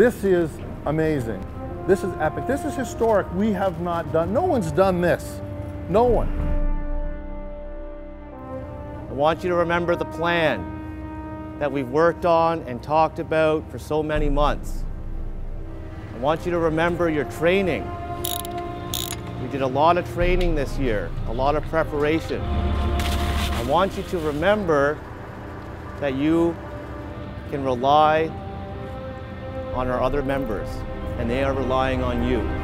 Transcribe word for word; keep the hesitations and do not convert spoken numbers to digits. This is amazing. This is epic. This is historic. We have not done, no one's done this. No one. I want you to remember the plan that we've worked on and talked about for so many months. I want you to remember your training. We did a lot of training this year, a lot of preparation. I want you to remember that you can rely on our other members, and they are relying on you.